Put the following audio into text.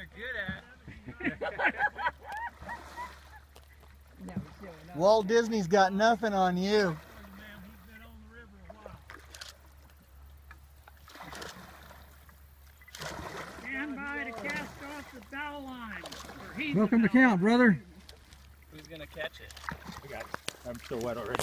they're good at. Walt Disney's got nothing on you. Stand by to cast off the bow line. Welcome to camp, brother. Who's going to catch it? I got it. I'm still wet already.